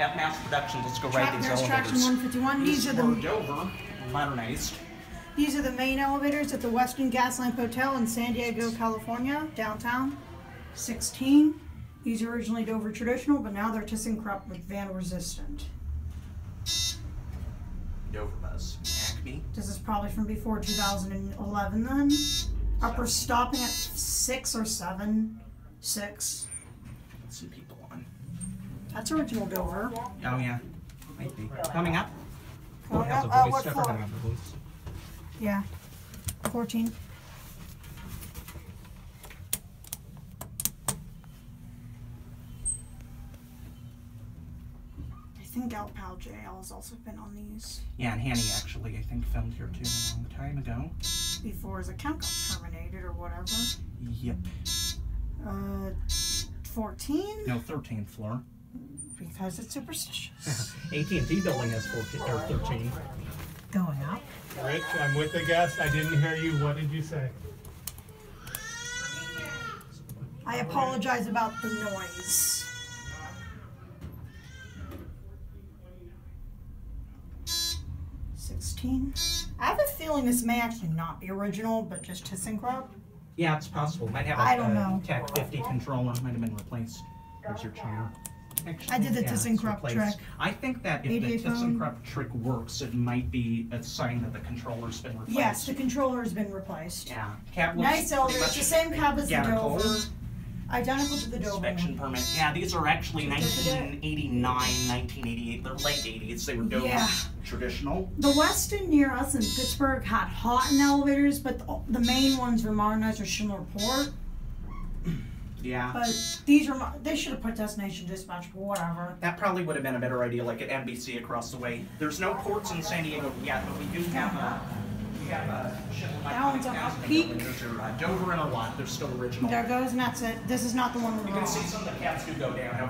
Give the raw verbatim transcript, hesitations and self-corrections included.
F-Mass Productions. Let's go right these elevators. Traction one fifty-one. These are the Dover, modernized. These are the main elevators at the Western Gaslamp Hotel in San Diego, California, downtown. sixteen. These are originally Dover traditional, but now they're ThyssenKrupp with van resistant. Dover bus. Acme. This is probably from before two thousand eleven then. Upper stopping at six or seven. Six. Some people on. That's original Dover. Oh yeah. Might be. Coming up. Coming up. Oh, what floor? Yeah. Fourteen. I think Alpal J L has also been on these. Yeah, and Hanny actually, I think, filmed here too a long time ago. Before his account got terminated or whatever. Yep. Uh, fourteen? No, thirteenth floor. Because it's superstitious. A T and T building has fourteen or thirteen. Going up. Rich, I'm with the guest. I didn't hear you. What did you say? I apologize about the noise. sixteen. I have a feeling this may actually not be original, but just ThyssenKrupp. Yeah, it's possible. Might have a, I don't know. TAC fifty controller. Might have been replaced. There's your charm. Actually, I did the yeah, ThyssenKrupp trick. I think that if the ThyssenKrupp trick works, it might be a sign that the controller's been replaced. Yes, the controller's been replaced. Yeah. Cab looks nice elevator. It's the same cab as the Dover. Identical to the Dover. Inspection one. Permit. Yeah, these are actually nineteen eighty-nine, nineteen eighty-eight. They're late eighties. They were Dover yeah. traditional. The Westin near us in Pittsburgh had Houghton elevators, but the, the main ones were modernized or Schindler Port. Yeah. But these are, they should have put Destination Dispatch, but whatever. That probably would have been a better idea, like at N B C across the way. There's no ports in San Diego yet, but we do have a. Yeah, uh, that one's a hot peak. There's your uh, Dover and a lot. They're still original. There goes, and that's it. This is not the one we're going. You can see some of the cats do go down.